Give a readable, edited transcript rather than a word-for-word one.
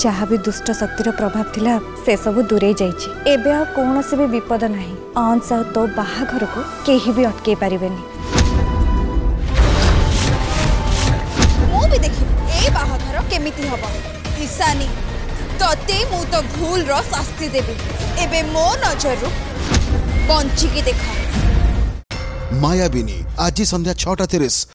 जहाँ भी दुष्ट शक्तिर प्रभाव थिला से सब दूरे जाइछि। एबे आ कोनोसी भी विपद नाही। अंश आ तो बाहाघर को केही भी अटके पारिबेनी। मो भी देखि ए बाहाघर केमिति हबो। ईशानी तते मु तो भूल रो शास्ति देबी। एबे मो नजर बंची की देखा। मायाबिनी आज संध्या 6:30।